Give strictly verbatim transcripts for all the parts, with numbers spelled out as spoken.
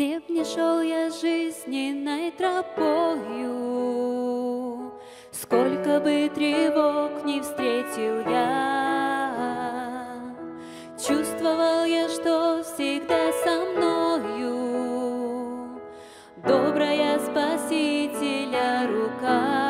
Где б не шел я жизненной тропою, сколько бы тревог не встретил я, чувствовал я, что всегда со мною добрая Спасителя рука.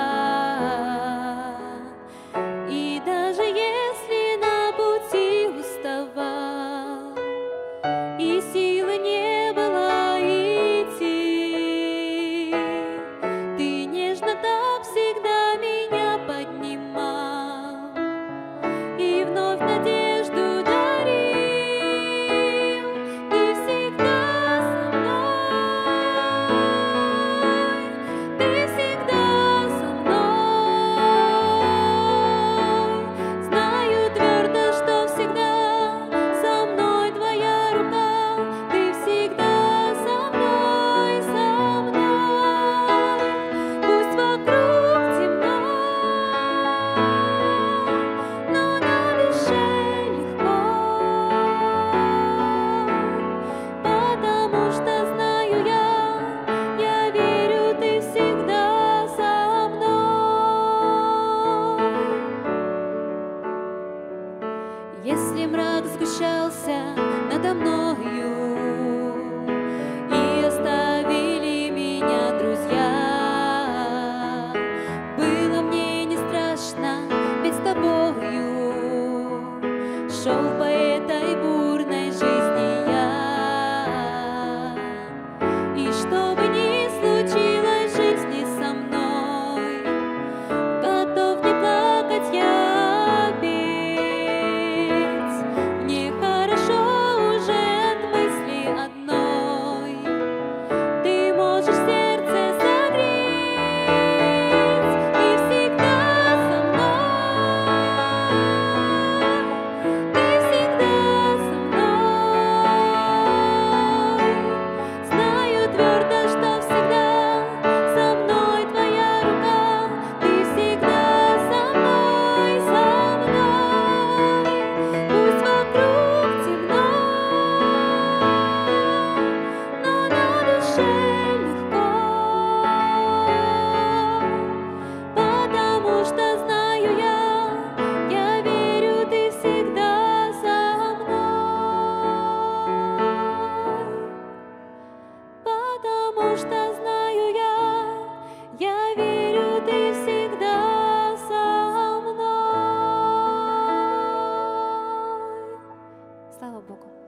Если мрак сгущался надо мною, и оставили меня друзья, было мне не страшно, ведь с тобою шел по этой бурной жизни я. И что бы ни случилось в жизни со мной, готов не плакать я. Что знаю я, я верю, ты всегда со мной. Слава Богу.